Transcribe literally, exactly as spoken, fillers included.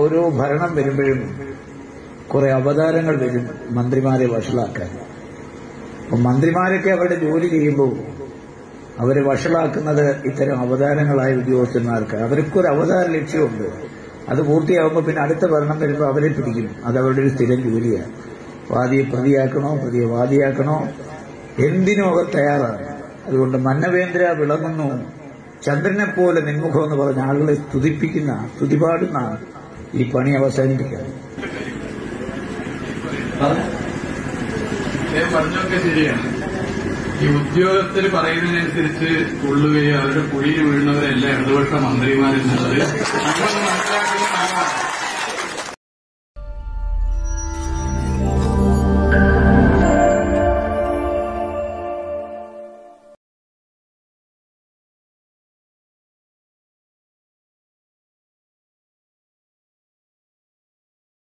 ഓരോ ഭരണം വരുമ്പോഴും കുറെ അവതാരങ്ങൾ വരും മന്ത്രിമാരെ വഷളാക്കാൻ. അപ്പം മന്ത്രിമാരൊക്കെ അവരുടെ ജോലി ചെയ്യുമ്പോൾ അവരെ വഷളാക്കുന്നത് ഇത്തരം അവതാരങ്ങളായ ഉദ്യോഗസ്ഥന്മാർക്ക്. അവർക്കൊരു അവതാര ലക്ഷ്യമുണ്ട്, അത് പൂർത്തിയാകുമ്പോൾ പിന്നെ അടുത്ത ഭരണം വരുമ്പോൾ അവരെ പിടിക്കും. അത് അവരുടെ ഒരു സ്ഥിരം ജോലിയാണ്. വാദിയെ പ്രതിയാക്കണോ പ്രതിയെ വാദിയാക്കണോ, എന്തിനും അവർ തയ്യാറാണ്. അതുകൊണ്ട് മന്നവേന്ദ്ര വിളങ്ങുന്നു ചന്ദ്രനെ പോലെ നിന്മുഖം എന്ന് പറഞ്ഞ ആളുകളെ സ്തുതിപ്പിക്കുന്ന സ്തുതിപാടുന്ന ഈ പണി അവസാനിപ്പിക്കാം. പറഞ്ഞൊക്കെ ശരിയാണ്. ഈ ഉദ്യോഗസ്ഥർ പറയുന്നതിനനുസരിച്ച് കൊള്ളുകയും അവരുടെ കുഴിയിൽ വീഴുന്നവരെല്ലാം ഇടതുപക്ഷ മന്ത്രിമാരെന്നുള്ളത് മനസ്സിലാക്കുന്ന